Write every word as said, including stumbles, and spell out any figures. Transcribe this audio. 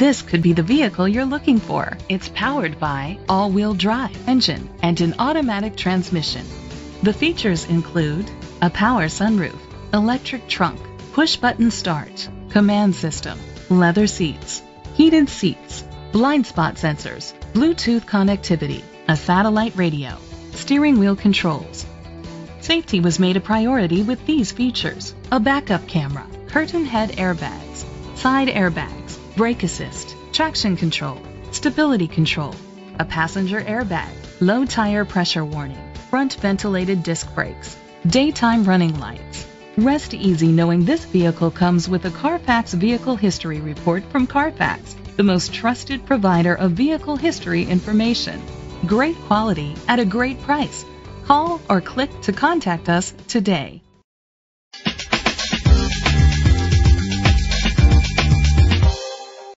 This could be the vehicle you're looking for. It's powered by all-wheel drive engine and an automatic transmission. The features include a power sunroof, electric trunk, push-button start, command system, leather seats, heated seats, blind spot sensors, Bluetooth connectivity, a satellite radio, steering wheel controls. Safety was made a priority with these features: a backup camera, curtain head airbags, side airbags, brake assist, traction control, stability control, a passenger airbag, low tire pressure warning, front ventilated disc brakes, daytime running lights. Rest easy knowing this vehicle comes with a Carfax Vehicle History Report from Carfax, the most trusted provider of vehicle history information. Great quality at a great price. Call or click to contact us today.